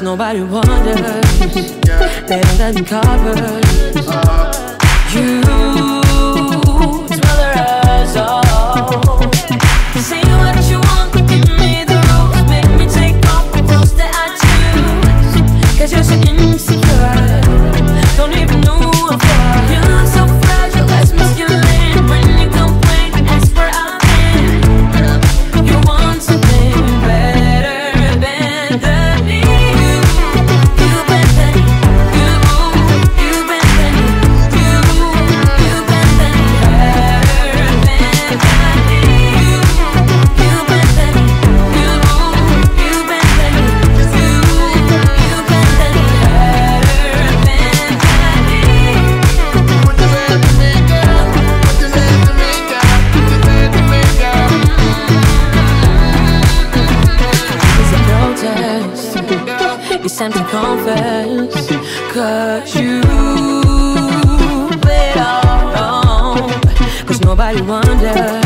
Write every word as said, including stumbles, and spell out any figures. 'Cause nobody wonders, better than covers. You smother us all. Say what you want, but give me the rules. Make me take off the clothes that I choose. 'Cause you're so insecure, don't even know I'm for. You're so fragile, let's masculine. When you complain, ask for our hand. You want something better than the time to confess, 'cause you play it all wrong. 'Cause nobody wonders,